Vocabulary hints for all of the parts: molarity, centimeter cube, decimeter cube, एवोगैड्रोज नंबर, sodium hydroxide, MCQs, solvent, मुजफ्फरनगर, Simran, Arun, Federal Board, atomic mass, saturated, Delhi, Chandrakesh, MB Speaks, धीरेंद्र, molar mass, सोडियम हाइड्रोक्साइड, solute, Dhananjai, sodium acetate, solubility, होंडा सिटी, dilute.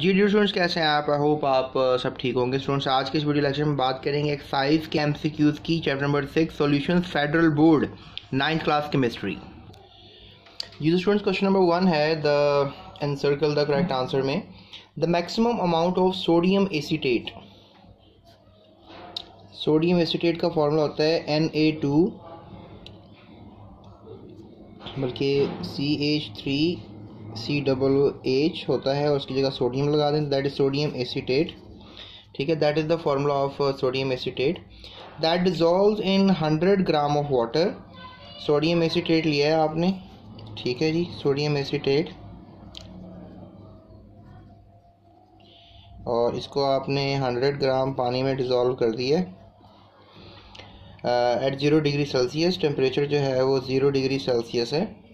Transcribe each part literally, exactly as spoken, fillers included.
G D students, कैसे हैं आप? आई होप आप सब ठीक होंगे। स्टूडेंट्स, आज के इस वीडियो लेक्चर में बात करेंगे एक साइज के एमसीक्यूज की, chapter number six, solution federal Board, ninth class chemistry. जी तो स्टूडेंट्स, क्वेश्चन नंबर वन है the end circle the correct answer में the maximum amount of sodium acetate. Sodium acetate का फॉर्मूला होता है एन ए टू बल्कि C H three C double O H होता है और उसकी जगह सोडियम लगा दें, दैट इज सोडियम एसीटेट। ठीक है, that is the formula of sodium acetate. That dissolves in hundred gram of water. Sodium acetate लिया है आपने, ठीक है जी, सोडियम एसीटेट, और इसको आपने हंड्रेड ग्राम पानी में डिज़ोल्व कर दिया at zero degree Celsius. Temperature जो है वो ज़ीरो डिग्री सेल्सियस है।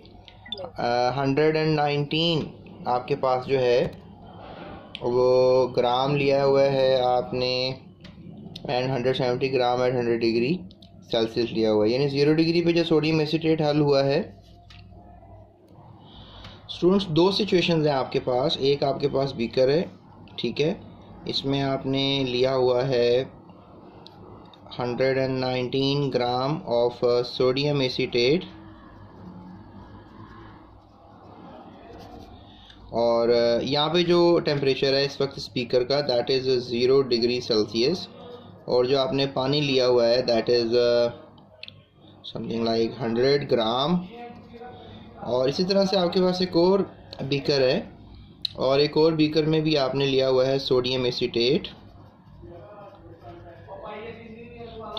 हंड्रेड एंड नाइनटीन आपके पास जो है वो ग्राम लिया हुआ है आपने, and hundred seventy gram at hundred degree Celsius लिया हुआ है। यानी ज़ीरो डिग्री पे जो सोडियम एसीटेट हल हुआ है। स्टूडेंट्स, दो सिचुएशंस हैं आपके पास। एक आपके पास बीकर है, ठीक है, इसमें आपने लिया हुआ है hundred and nineteen gram of sodium acetate और यहाँ पे जो टेम्परेचर है इस वक्त स्पीकर का, that is zero degree Celsius, और जो आपने पानी लिया हुआ है that is something like hundred gram. और इसी तरह से आपके पास एक और बीकर है और एक और बीकर में भी आपने लिया हुआ है सोडियम एसीटेट।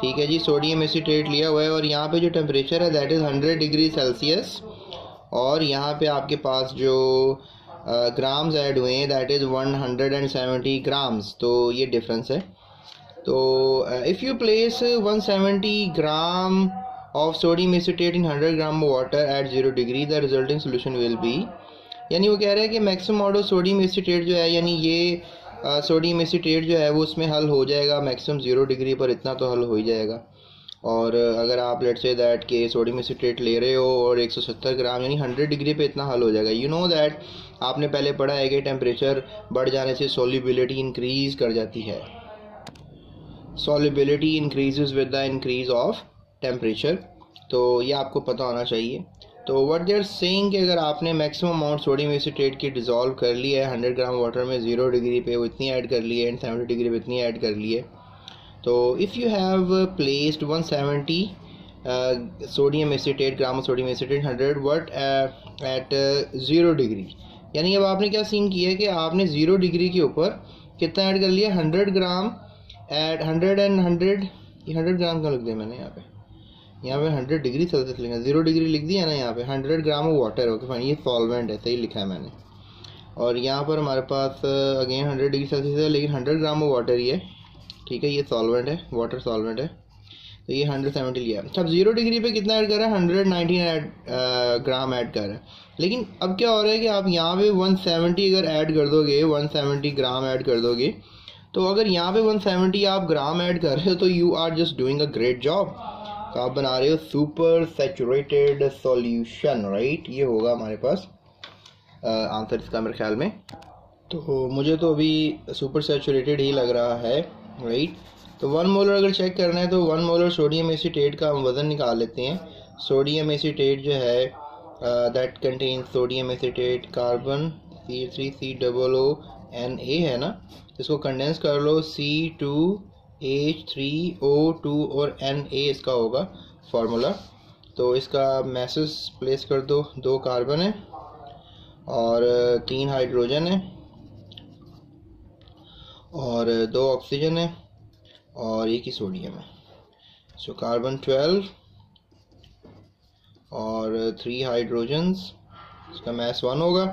ठीक है जी, सोडियम एसीटेट लिया हुआ है और यहाँ पे जो टेम्परेचर है that is hundred degree Celsius, और यहाँ पे आपके पास जो ग्राम्स ऐड हुए हैं that is one hundred seventy grams. तो ये डिफरेंस है। तो if you place one hundred seventy gram of sodium acetate in hundred gram water at zero degree, the resulting solution will be. यानी वो कह रहा है कि मैक्सिमम ऑर्डर सोडियम एसीटेट जो है, यानी ये सोडियम एसीटेट जो है वो उसमें हल हो जाएगा मैक्सिमम ज़ीरो डिग्री पर, इतना तो हल हो ही जाएगा। और अगर आप लेट्स से दैट के सोडियम एसीटेट ले रहे हो और एक सौ सत्तर ग्राम यानी हंड्रेड डिग्री पे इतना हल हो जाएगा। यू नो दैट आपने पहले पढ़ा है कि टेम्परेचर बढ़ जाने से सॉल्युबिलिटी इंक्रीज़ कर जाती है। Solubility increases with the increase of temperature, तो ये आपको पता होना चाहिए। तो व्हाट दे आर सेइंग कि अगर आपने मैक्सिमम अमाउंट सोडियम एसीटेट की डिज़ोल्व कर ली है हंड्रेड ग्राम वाटर में, ज़ीरो डिग्री पे वो इतनी ऐड कर ली है एंड सेवेंटी डिग्री पे इतनी ऐड कर ली है। तो if you have placed one hundred seventy sodium acetate gram sodium acetate hundred water at zero degree, यानी अब आपने क्या सीन किया है कि आपने ज़ीरो डिग्री के ऊपर कितना ऐड कर लिया, hundred gram at hundred and hundred hundred gram का लिख दिया मैंने यहाँ पे, यहाँ पे हंड्रेड डिग्री सेल्सियस लिखा, ज़ीरो डिग्री लिख दिया ना यहाँ पे, hundred gram water. Okay fine, ये सॉल्वेंट है, सही लिखा है मैंने। और यहाँ पर हमारे पास अगेन हंड्रेड डिग्री सेल्सियस है लेकिन हंड्रेड ग्राम वाटर ही है, ठीक है, ये सॉल्वेंट है, वाटर सॉल्वेंट है। तो ये हंड्रेड सेवेंटी लिया। अच्छा, अब ज़ीरो डिग्री पे कितना ऐड कर रहा है, hundred nineteen add gram add कर रहा है। लेकिन अब क्या हो रहा है कि आप यहाँ पे वन सेवेंटी अगर ऐड कर दोगे, वन सेवेंटी ग्राम ऐड कर दोगे, तो अगर यहाँ पे वन सेवेंटी आप ग्राम ऐड कर रहे हो तो you are just doing a great job. तो आप बना रहे हो सुपर सैचुरेटेड सॉल्यूशन, राइट, ये होगा हमारे पास आंसर इसका मेरे ख्याल में। तो मुझे तो अभी सुपर सैचुरेटेड ही लग रहा है, राइट। तो वन मोलर अगर चेक करना है तो वन मोलर सोडियम एसीटेट का हम वज़न निकाल लेते हैं। सोडियम एसीटेट जो है that contain sodium acetate carbon C three C double O N A है ना, इसको कंडेंस कर लो, C two H three O two और एन ए इसका होगा फार्मूला। तो इसका मैसेज प्लेस कर दो, दो कार्बन है और तीन हाइड्रोजन है और दो ऑक्सीजन है और एक ही सोडियम है। सो कार्बन ट्वेल्व और थ्री हाइड्रोजन्स, इसका मास वन होगा,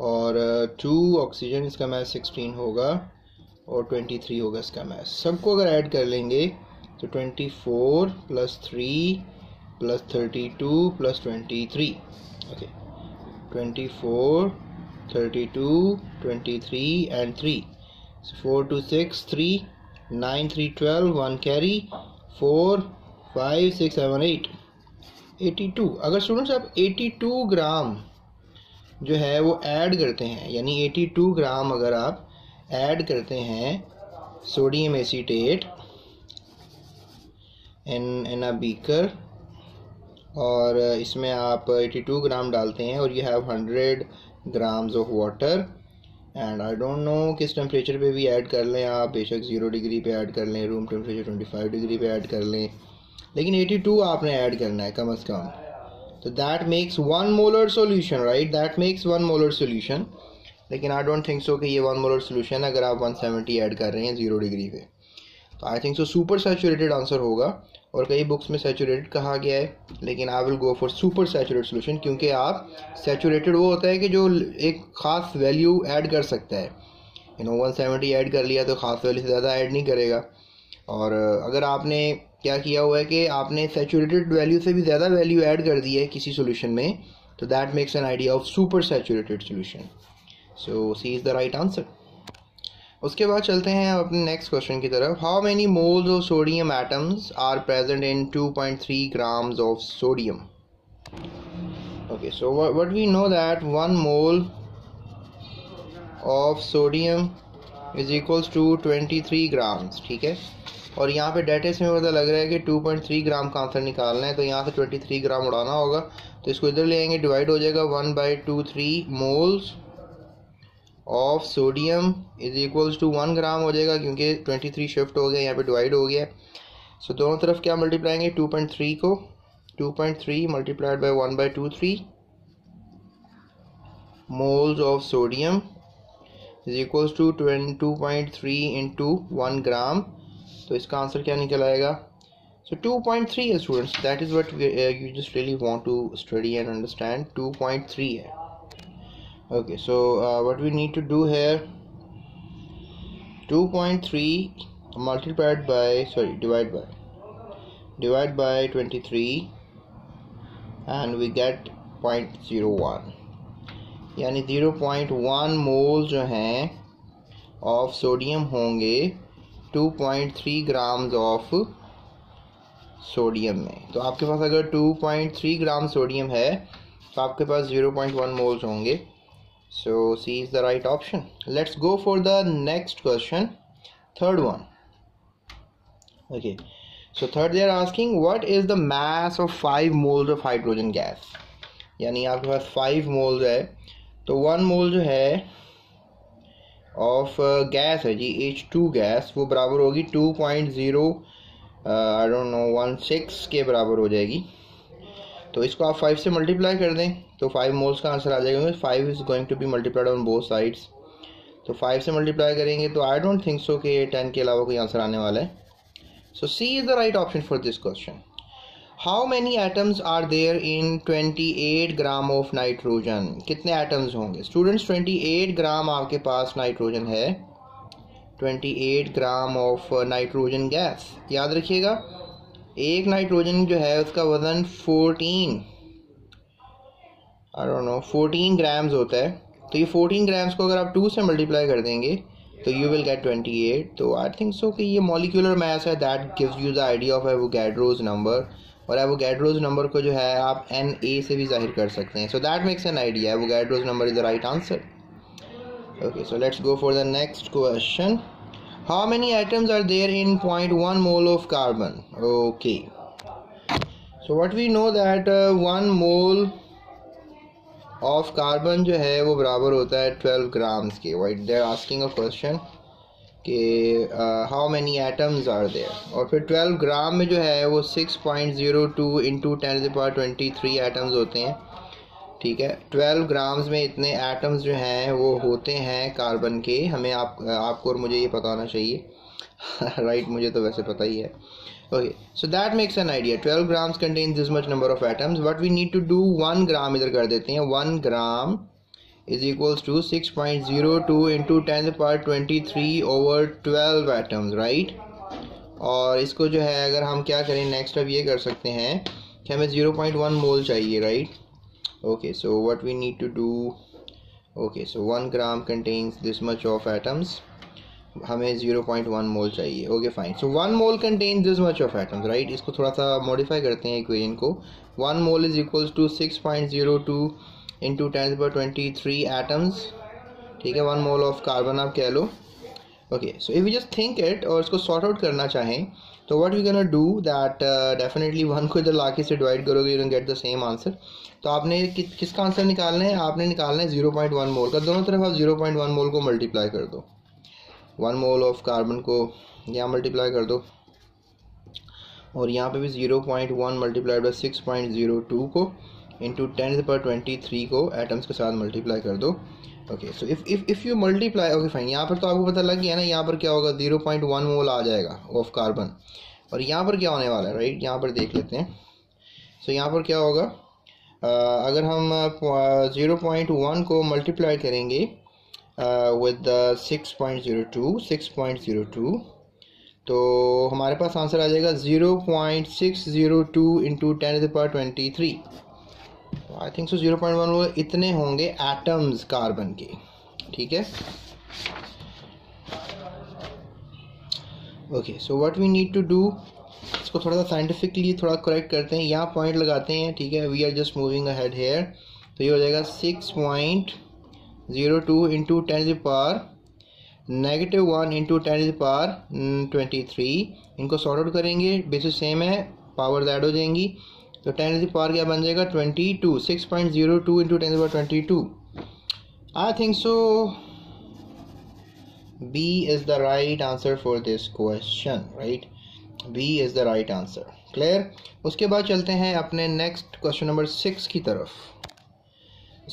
और टू ऑक्सीजन, इसका मास सिक्सटीन होगा, और ट्वेंटी थ्री होगा इसका मास। सबको अगर ऐड कर लेंगे तो twenty four plus three plus thirty two plus twenty three okay twenty four thirty two twenty three and three four two six three nine three twelve one carry four five six seven eight eighty two. अगर students आप eighty two gram जो है वो add करते हैं, यानी बयासी ग्राम अगर आप ऐड करते हैं sodium acetate in in a beaker और इसमें आप बयासी ग्राम डालते हैं और you have hundred grams of water and I don't know किस टेम्परेचर पे भी ऐड कर लें आप, बेशक ज़ीरो डिग्री पे ऐड कर लें, रूम टेम्परेचर पच्चीस डिग्री पे ऐड कर लें, लेकिन बयासी आपने ऐड करना है कम से कम. तो that makes one molar solution, right, that makes one molar solution. लेकिन आई डोंट थिंक सो कि ये वन मोलर सोल्यूशन अगर आप एक सौ सत्तर ऐड कर रहे हैं ज़ीरो डिग्री पे. तो I think so super saturated answer होगा और कई बुक्स में सैचुरेटेड कहा गया है, लेकिन I will go for super saturated solution क्योंकि आप सैचुरेटेड वो होता है कि जो एक ख़ास वैल्यू ऐड कर सकता है. यू नो एक सौ सत्तर ऐड कर लिया तो ख़ास वैल्यू से ज़्यादा ऐड नहीं करेगा. और अगर आपने क्या किया हुआ है कि आपने सैचुरेटेड वैल्यू से भी ज़्यादा वैल्यू ऐड कर दी है किसी सोल्यूशन में, तो that makes an idea of super saturated solution. So C is the right answer. उसके बाद चलते हैं अपने नेक्स्ट क्वेश्चन की तरफ. How many moles of sodium atoms are present in two point three grams of sodium. Okay, so what we know that one mole of sodium is equals to तेईस grams, ठीक है. और यहाँ पे data इसमें पता लग रहा है कि टू पॉइंट थ्री ग्राम का आंसर निकालना है, तो यहाँ से तेईस ग्राम उड़ाना होगा. तो इसको इधर ले आएंगे, डिवाइड हो जाएगा one by two three moles of sodium is equals to one gram हो जाएगा क्योंकि तेईस शिफ्ट हो गया, यहाँ पे डिवाइड हो गया. सो so, दोनों तरफ क्या मल्टीप्लाएंगे, टू पॉइंट थ्री को two point three multiplied by one by two three moles of sodium is equals to two point three into one gram. तो इसका आंसर क्या निकल आएगा. सो टू पॉइंट थ्री है students, that is what you just really want to study and understand. Two point three है. Okay, so what we need to do here, two point three multiplied bye sorry divide by divide by तेईस and we get point zero one, यानी zero point one mole जो हैं of sodium होंगे two point three grams of sodium में. तो आपके पास अगर two point three gram sodium है तो आपके पास ज़ीरो पॉइंट वन मोल्स होंगे. So C is the right option. Let's go for the next question, third one. Okay, so third they are asking what is the mass of five moles of hydrogen gas. यानी आपके पास five moles है तो one mole जो है of gas है जी, H two gas, वो बराबर होगी two point zero I don't know one six के बराबर हो जाएगी. तो इसको आप फाइव से मल्टीप्लाई कर दें तो फाइव मोल्स का आंसर आ जाएगा. Five is going to be multiplied on both sides. तो फाइव से मल्टीप्लाई करेंगे तो आई डोंट थिंक सो कि टेन के अलावा कोई आंसर आने वाला है. So C is the right option for this question. How many atoms are there in अट्ठाईस ग्राम ऑफ नाइट्रोजन. कितने एटम्स होंगे स्टूडेंट्स. अट्ठाईस ग्राम आपके पास नाइट्रोजन है, अट्ठाईस ग्राम ऑफ नाइट्रोजन गैस. याद रखिएगा एक नाइट्रोजन जो है उसका वज़न चौदह आई डोंट नो चौदह ग्राम्स होता है. तो ये चौदह ग्राम्स को अगर आप टू से मल्टीप्लाई कर देंगे तो यू विल गेट अट्ठाईस. तो आई थिंक सो कि ये मॉलिक्यूलर मास है, that gives you the idea of एवोगैड्रोज नंबर. और एवोगैड्रोज नंबर को जो है आप एन ए से भी जाहिर कर सकते हैं. So that makes an idea, एवोगैड्रोज नंबर is the right answer. Okay, so let's go for the next question. How many atoms are there in point one mole of carbon. Okay, so what we know that one mole of carbon जो है वो बराबर होता है twelve grams के. What they are asking a question कि how many atoms are there, और फिर ट्वेल्व ग्राम में जो है वो six point zero two into ten से पावर ट्वेंटी थ्री एटम्स होते हैं, ठीक है. ट्वेल्व ग्राम्स में इतने एटम्स जो हैं वो होते हैं कार्बन के. हमें आप आपको और मुझे ये पता होना चाहिए राइट right, मुझे तो वैसे पता ही है. Okay, so that makes an idea. Twelve grams contain this much number of atoms. What we need to do, one gram इधर कर देते हैं. One gram is equals to six point zero two into ten power twenty three over twelve atoms, right. और इसको जो है अगर हम क्या करें नेक्स्ट, अब ये कर सकते हैं कि हमें ज़ीरो पॉइंट वन मोल चाहिए, right. Okay, so what we need to do, okay, so one gram contains this much of atoms, हमें ज़ीरो पॉइंट वन मोल चाहिए. Okay fine, so one mole contains this much of atoms, right. इसको थोड़ा सा modify करते हैं equation को. One mole is equals to six point zero two into tens पर twenty three atoms, ठीक है, वन मोल ऑफ कार्बन आप कह लो. Okay, so if you just think it और इसको सॉर्ट आउट करना चाहें तो what you can do that definitely one को इधर लाके से डिवाइड करोगे, you can get the same answer. तो आपने कि, किसका आंसर निकालना है, आपने निकालना है जीरो पॉइंट वन मोल का. दोनों तरफ आप जीरो पॉइंट वन मोल को मल्टीप्लाई कर दो, वन मोल ऑफ कार्बन को यहाँ मल्टीप्लाई कर दो और यहाँ पे भी zero point one multiplied by six point zero two को इंटू टेन पर ट्वेंटी थ्री को एटम्स के साथ मल्टीप्लाई कर दो. Okay, so if if if you multiply, okay fine, यहाँ पर तो आपको पता लग गया ना, यहाँ पर क्या होगा, जीरो पॉइंट वन मोल आ जाएगा ऑफ कार्बन. और यहाँ पर क्या होने वाला है, राइट, यहाँ पर देख लेते हैं. सो so, यहाँ पर क्या होगा, uh, अगर हम ज़ीरो पॉइंट वन को मल्टीप्लाई करेंगे with six point zero two six point zero two तो हमारे पास आंसर आ जाएगा zero point six zero two into ten पर twenty three. I think so zero point one वो इतने होंगे एटम्स कार्बन के, ठीक है. Okay, so what we need to do, इसको थोड़ा सा साइंटिफिकली थोड़ा करेक्ट करते हैं, यहाँ पॉइंट लगाते हैं, ठीक है. We are just moving ahead here, तो ये हो जाएगा six point zero two into ten पार नेगेटिव वन इंटू टेन पार ट्वेंटी थ्री. इनको सॉर्ट आउट करेंगे, बेसिस सेम है, पावर ऐड हो जाएंगी, तो टेन इज पावर क्या बन जाएगा twenty two, six point zero two into ten is power twenty two. I think so B is the right answer for this question, right, B is the right answer. Clear. उसके बाद चलते हैं अपने next question number six की तरफ.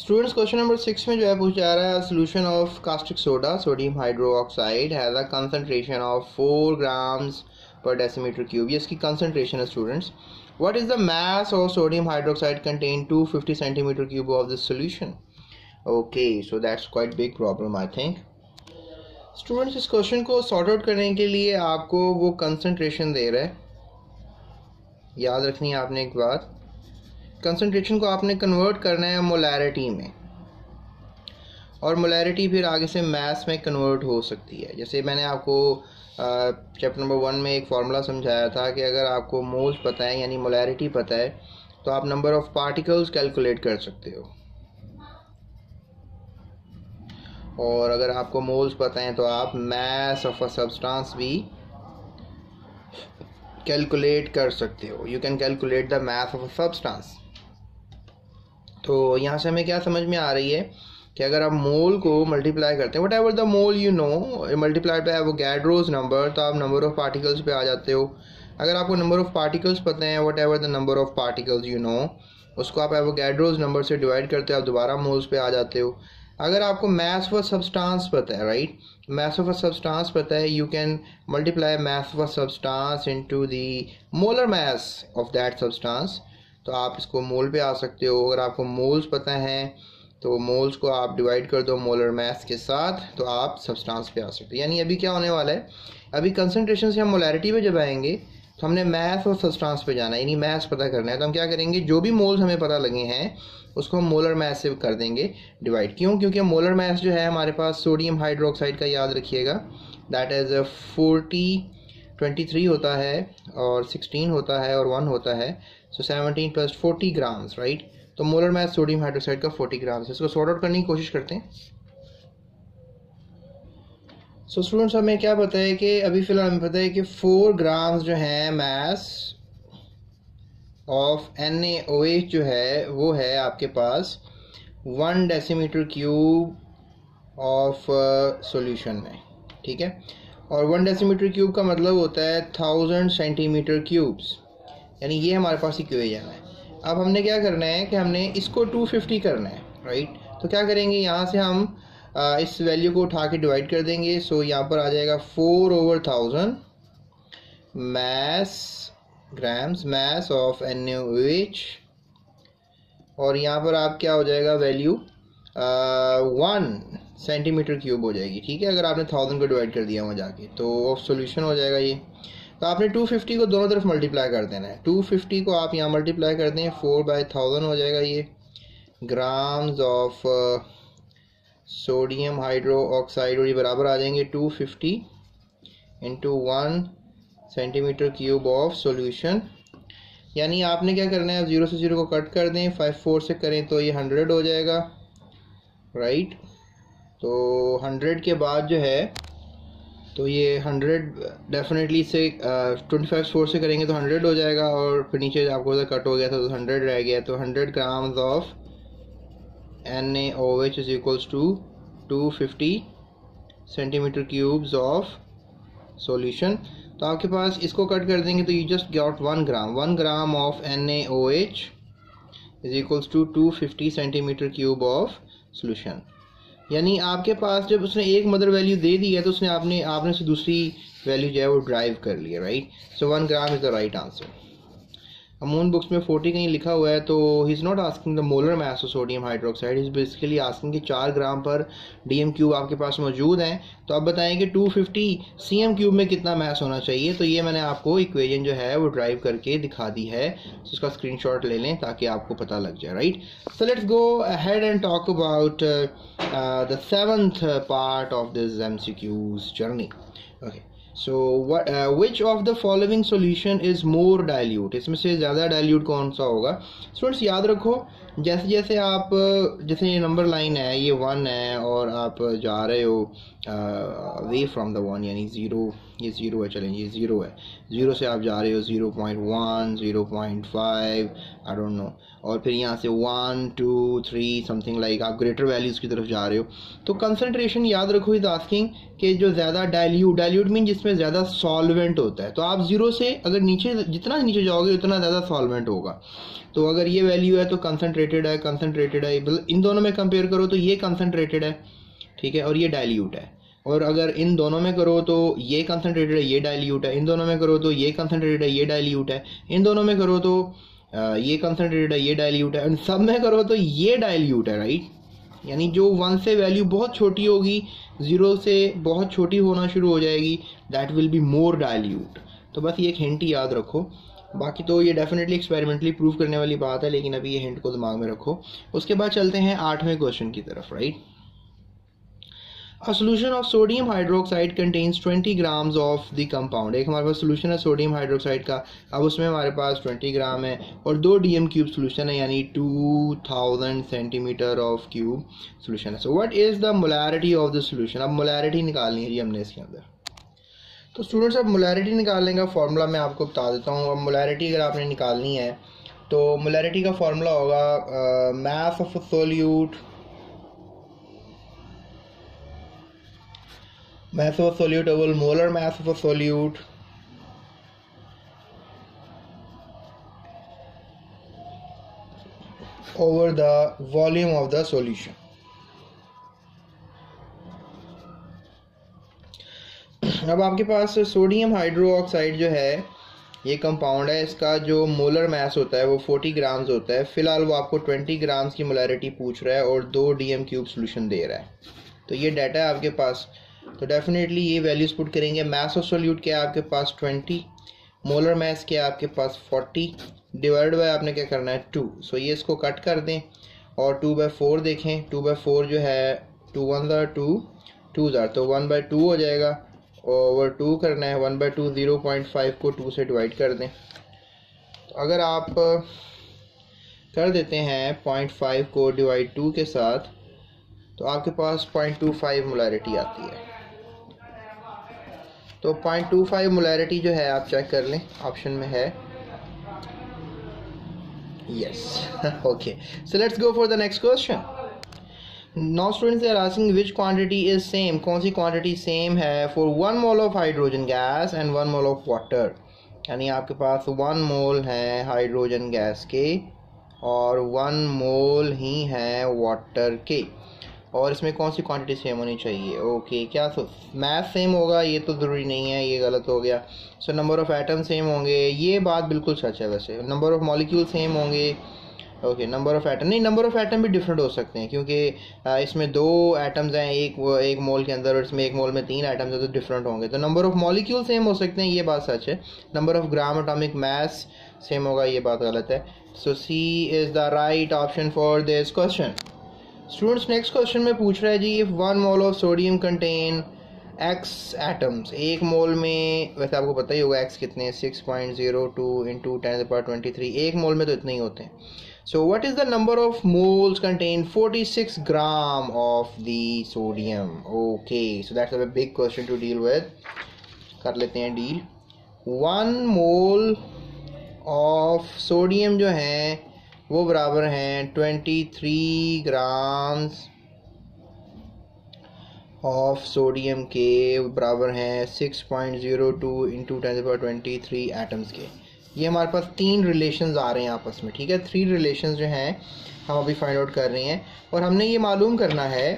Students, question number six में जो है पूछा जा रहा है, solution of caustic soda सोडियम हाइड्रोक्साइड has a concentration of four grams per decimetre cube. ये इसकी कंसनट्रेशन है students. What is the mass of sodium hydroxide contained two hundred fifty centimeter cube of this solution? Okay, so that's quite big problem I think. Students, इस question को sort out करने के लिए आपको वो कंसनट्रेशन दे रहा है, याद रखनी है आपने एक बात. कंसनट्रेशन को आपने कन्वर्ट करना है मोलैरिटी में, और मोलैरिटी फिर आगे से मास में कन्वर्ट हो सकती है. जैसे मैंने आपको चैप्टर नंबर वन में एक फार्मूला समझाया था कि अगर आपको मोल्स पता है यानी मोलैरिटी पता है तो आप नंबर ऑफ पार्टिकल्स कैलकुलेट कर सकते हो, और अगर आपको मोल्स पता है तो आप मास ऑफ अ सब्सटेंस भी कैलकुलेट कर सकते हो. You can calculate the mass of a substance. तो यहाँ से हमें क्या समझ में आ रही है कि अगर आप मोल को मल्टीप्लाई करते हैं, whatever the mole you know, multiply by एवोगैड्रोज नंबर, तो आप नंबर ऑफ़ पार्टिकल्स पे आ जाते हो. अगर आपको नंबर ऑफ़ पार्टिकल्स पता हैं, whatever the number of particles you know, उसको आप एवोगैड्रोज नंबर से डिवाइड करते हो, आप दोबारा मोल्स पे आ जाते हो. अगर आपको मास ऑफ अ सब्सटेंस पता है, right, mass of a substance पता है, you can multiply mass of a substance into the molar mass of that substance, तो आप इसको मोल पे आ सकते हो. अगर आपको मोल्स पता है तो मोल्स को आप डिवाइड कर दो मोलर मास के साथ, तो आप सब्सटेंस पे आ सकते हो. यानी अभी क्या होने वाला है, अभी कंसनट्रेशन से हम मोलैरिटी पे जब आएंगे तो हमने मास और सब्सटेंस पे जाना है, यानी मास पता करना है. तो हम क्या करेंगे, जो भी मोल्स हमें पता लगे हैं उसको हम मोलर मास से कर देंगे डिवाइड. क्यों? क्योंकि मोलर मास जो है हमारे पास सोडियम हाइड्रोक्साइड का, याद रखिएगा, that is forty twenty three होता है और सिक्सटीन होता है और वन होता है, so seventeen plus forty grams, right. तो मोलर मास सोडियम हाइड्रोक्साइड का फोर्टी ग्राम है. इसको सॉर्ट आउट करने की कोशिश करते हैं. सो so, स्टूडेंट्स, हमें क्या पता है कि अभी फिलहाल हमें पता है कि फोर ग्राम्स जो है mass of N A O H जो है वो है आपके पास one decimetre cube of solution में, ठीक है. और वन डेसीमीटर क्यूब का मतलब होता है थाउजेंड सेंटीमीटर क्यूब्स, यानी ये हमारे पास इक्वेशन है. अब हमने क्या करना है कि हमने इसको टू फिफ्टी करना है, राइट. तो क्या करेंगे, यहाँ से हम आ, इस वैल्यू को उठा के डिवाइड कर देंगे. सो यहाँ पर आ जाएगा four over thousand mass grams mass of N A O H, और यहाँ पर आप क्या हो जाएगा वैल्यू वन सेंटीमीटर क्यूब हो जाएगी, ठीक है. अगर आपने थाउजेंड को डिवाइड कर दिया वहाँ जाके तो ऑफ सोल्यूशन हो जाएगा ये. तो आपने टू फिफ्टी को दोनों तरफ मल्टीप्लाई कर देना है. टू फिफ्टी को आप यहाँ मल्टीप्लाई कर दें, फोर बाई थाउजेंड हो जाएगा ये grams of sodium hydro oxide, और ये बराबर आ जाएंगे two fifty into one centimetre cube of solution. यानी आपने क्या करना है, आप जीरो से जीरो को कट कर दें, फाइव फोर से करें तो ये हंड्रेड हो जाएगा, राइट। तो हंड्रेड के बाद जो है तो ये हंड्रेड डेफिनेटली से ट्वेंटी फाइव फोर से करेंगे तो हंड्रेड हो जाएगा, और फिर नीचे आपको उधर कट हो गया था तो हंड्रेड रह गया। तो hundred grams of N A O H is equals to two fifty centimetre cubes of solution. तो आपके पास इसको कट कर देंगे तो you just got one gram one gram of N A O H is equals to two fifty centimetre cube of solution. यानी आपके पास जब उसने एक मदर वैल्यू दे दी है तो उसने आपने आपने से दूसरी वैल्यू जो है वो ड्राइव कर लिया, right. So one gram is the right answer. अमून बुक्स में फोर्टी कहीं लिखा हुआ है, तो he is not asking the molar mass of सोडियम हाइड्रोक्साइड, is basically asking कि चार ग्राम पर डी एम क्यूब आपके पास मौजूद हैं, तो आप बताएं कि two fifty C M cube में कितना मास होना चाहिए। तो ये मैंने आपको इक्वेजन जो है वो ड्राइव करके दिखा दी है, तो उसका स्क्रीन शॉट ले लें ताकि आपको पता लग जाए, right. So let's go ahead and talk about the seventh part of this M C Qs journey. Okay, so what which of the following solution is more dilute, इसमें से ज़्यादा डाइल्यूट कौन सा होगा। स्टूडेंट्स याद रखो, जैसे जैसे आप जैसे ये नंबर लाइन है, ये वन है और आप जा रहे हो अवे फ्रॉम द वन, यानी ज़ीरो, ये ज़ीरो है, चलें ये ज़ीरो है, ज़ीरो से आप जा रहे हो zero point one zero point five I don't know, और फिर यहाँ से one two three something like आप ग्रेटर वैल्यूज़ की तरफ जा रहे हो। तो कंसनट्रेशन याद रखो इज आस्किंग कि जो ज़्यादा डाइल्यूट डाइल्यूट मीन जिसमें ज़्यादा सॉल्वेंट होता है। तो आप ज़ीरो से अगर नीचे जितना नीचे जाओगे उतना ज़्यादा सॉल्वेंट होगा। तो अगर ये वैल्यू है तो कंसनट्रेटेड है, कंसनट्रेटेड है, इन दोनों में कंपेयर करो तो ये कंसनट्रेटेड है, ठीक है, और ये डाइल्यूट है। और अगर इन दोनों में करो तो ये कंसनट्रेटेड है, ये डाइल्यूट है, इन दोनों में करो तो ये कंसनट्रेटेड है, ये डाइल्यूट है, इन दोनों में करो तो ये कंसनट्रेटेड है, ये डाइल्यूट है, एंड सब में करो तो ये डाइल्यूट है, राइट। यानी जो वन से वैल्यू बहुत छोटी होगी, ज़ीरो से बहुत छोटी होना शुरू हो जाएगी, that will be more dilute. तो बस ये एक हिंट याद रखो, बाकी तो ये डेफिनेटली एक्सपेरिमेंटली प्रूव करने वाली बात है, लेकिन अभी ये हिंट को दिमाग में रखो। उसके बाद चलते हैं आठवें क्वेश्चन की तरफ, right. A solution of सोडियम हाइड्रोक्साइड contains twenty grams of the compound. एक हमारे पास सोल्यूशन है सोडियम हाइड्रोक्साइड का, अब उसमें हमारे पास ट्वेंटी ग्राम है और दो डी एम क्यूब सोल्यूशन है, यानी two thousand centimetre of cube solution है। So what is the molarity of the solution, अब मोलैरिटी निकालनी है जी हमने इसके अंदर। तो स्टूडेंट्स अब मोलैरिटी निकालने का फार्मूला मैं आपको बता देता हूँ। अब मोलैरिटी अगर आपने निकालनी है तो मोलैरिटी का फार्मूला होगा mass of solute mass of a solute over molar mass of a solute over the volume of the solution. अब आपके पास सोडियम हाइड्रोक्साइड जो है ये कंपाउंड है, इसका जो मोलर मास होता है वो फोर्टी ग्राम्स होता है। फिलहाल वो आपको ट्वेंटी ग्राम्स की मोलैरिटी पूछ रहा है और दो डी एम क्यूब सोल्यूशन दे रहा है, तो ये डाटा है आपके पास। तो डेफिनेटली ये वैल्यूज पुट करेंगे। मास ऑफ सोल्यूट क्या है आपके पास ट्वेंटी, मोलर मास क्या है आपके पास फोर्टी, डिवाइड बाय आपने क्या करना है टू। सो so ये इसको कट कर दें और टू बाई फोर देखें, टू बाई फोर जो है टू वन ज़ार टू टू ज़ार तो वन बाई टू हो जाएगा, ओवर टू करना है, one by two zero point five को टू से डिवाइड कर दें। तो अगर आप कर देते हैं पॉइंट फाइव को डिवाइड टू के साथ तो आपके पास पॉइंट टू फाइव मोलैरिटी आती है। तो पॉइंट टू फाइव मोलैरिटी जो है आप चेक कर लें, ऑप्शन में है, yes, okay. So let's go for the next question. Now students are asking which quantity is same, कौन सी क्वांटिटी सेम है for one mole of hydrogen gas and one mole of water. यानी आपके पास one मोल है hydrogen gas के और one mole ही है वाटर के, और इसमें कौन सी क्वांटिटी सेम होनी चाहिए। ओके, क्या मैथ सेम होगा, ये तो ज़रूरी नहीं है, ये गलत हो गया। So number of atom same होंगे, ये बात बिल्कुल सच है। वैसे नंबर ऑफ़ मॉलिक्यूल सेम होंगे, ओके, नंबर ऑफ़ एटम नहीं, नंबर ऑफ़ एटम भी डिफरेंट हो सकते हैं क्योंकि इसमें दो एटम्स हैं एक वो एक मोल के अंदर और इसमें एक मोल में तीन एटम्स हैं, तो डिफरेंट होंगे। तो नंबर ऑफ़ मॉलिक्यूल सेम हो सकते हैं, ये बात सच है। Number of gram atomic mass same होगा, ये बात गलत है। So C is the right option for this question. Students next question में पूछ रहा है जी if one mole of sodium contain X atoms एक मोल में, वैसे आपको पता ही होगा एक्स कितने, six point zero two into ten power twenty three एक मोल में तो इतने ही होते हैं. So what is the number of moles contain forty six gram of the sodium. Okay, so that's a big question to deal with. कर लेते हैं deal. One mole of sodium जो है वो बराबर हैं twenty three grams of sodium के, बराबर हैं six point zero two into ten power twenty three atoms के. ये हमारे पास तीन रिलेशंस आ रहे हैं आपस में, ठीक है. थ्री रिलेशंस जो हैं हम अभी फाइंड आउट कर रहे हैं, और हमने ये मालूम करना है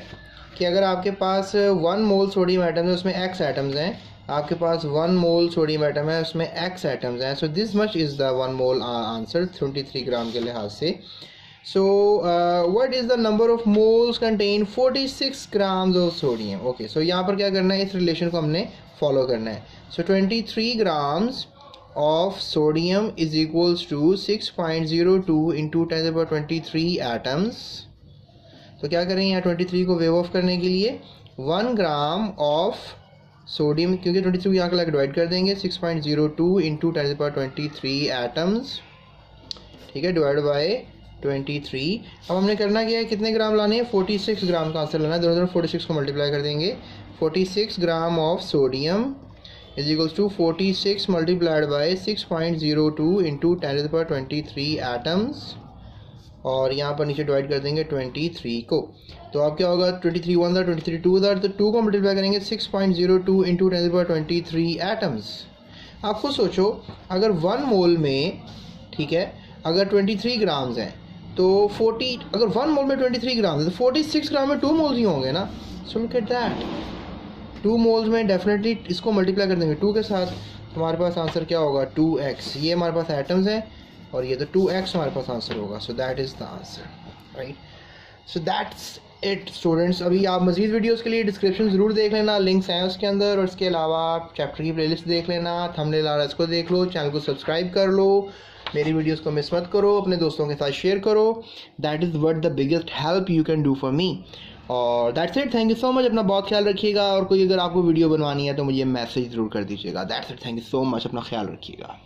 कि अगर आपके पास वन मोल सोडियम एटम है उसमें एक्स एटम्स हैं, आपके पास वन मोल सोडियम एटम है उसमें एक्स एटम्स हैं. So this much is the one mole answer twenty three gram के लिहाज से. So what is the number of moles contain forty six grams of sodium. Okay, so यहाँ पर क्या करना है, इस रिलेशन को हमने फॉलो करना है. So twenty three grams of sodium is equals to six point zero two into ten power twenty three atoms. तो क्या करें यहाँ ट्वेंटी थ्री को वेव ऑफ करने के लिए वन ग्राम ऑफ सोडियम, क्योंकि ट्वेंटी थ्री यहाँ का डिवाइड कर देंगे, six point zero two into ten power twenty three atoms, ठीक है, डिवाइड बाय ट्वेंटी थ्री. अब हमने करना क्या है, कितने ग्राम लाने हैं, फोर्टी सिक्स ग्राम का आंसर लाना है. दोनों दोनों फोर्टी सिक्स को मल्टीप्लाई कर देंगे. Forty six gram of sodium is equals to forty six multiplied by six point zero two into ten to the power twenty three atoms, और यहाँ पर नीचे डिवाइड कर देंगे ट्वेंटी थ्री को. तो अब क्या होगा, ट्वेंटी थ्री वन था, ट्वेंटी थ्री टू था, तो टू को मल्टीप्लाई करेंगे six point zero two into ten to the power twenty three atoms. आप खुद सोचो, अगर वन मोल में, ठीक है, अगर ट्वेंटी थ्री ग्राम्स हैं तो फोर्टी, अगर वन मोल में ट्वेंटी थ्री ग्राम्स हैं तो फोर्टी सिक्स ग्राम में टू मोल्स ही होंगे ना. So look at that, two moles में डेफिनेटली इसको मल्टीप्लाई कर देंगे टू के साथ, हमारे पास आंसर क्या होगा, टू एक्स. ये हमारे पास एटम्स हैं और ये तो टू एक्स हमारे पास आंसर होगा. So that is the answer, right. So that's it students. अभी आप मज़ीद वीडियोस के लिए डिस्क्रिप्शन ज़रूर देख लेना, लिंक्स हैं उसके अंदर, और इसके अलावा आप चैप्टर की प्लेलिस्ट देख लेना, थंबनेल आ रहा है इसको देख लो, चैनल को सब्सक्राइब कर लो, मेरी वीडियोस को मिस मत करो, अपने दोस्तों के साथ शेयर करो. That is what the biggest help you can do for me. और that's it, thank you so much. अपना बहुत ख्याल रखिएगा, और कोई अगर आपको वीडियो बनवानी है तो मुझे मैसेज ज़रूर कर दीजिएगा. That's it, thank you so much. अपना ख्याल रखिएगा.